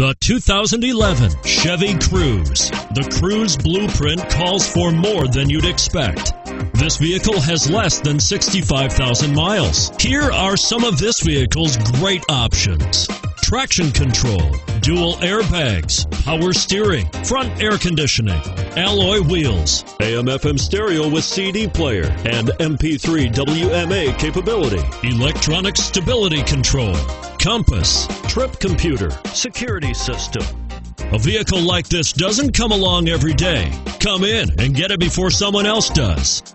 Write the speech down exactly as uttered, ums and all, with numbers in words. The two thousand eleven Chevy Cruze. The Cruze blueprint calls for more than you'd expect. This vehicle has less than sixty-five thousand miles. Here are some of this vehicle's great options: traction control, dual airbags, power steering, front air conditioning, alloy wheels, A M F M stereo with C D player and M P three W M A capability, electronic stability control, compass, trip computer, security system. A vehicle like this doesn't come along every day. Come in and get it before someone else does.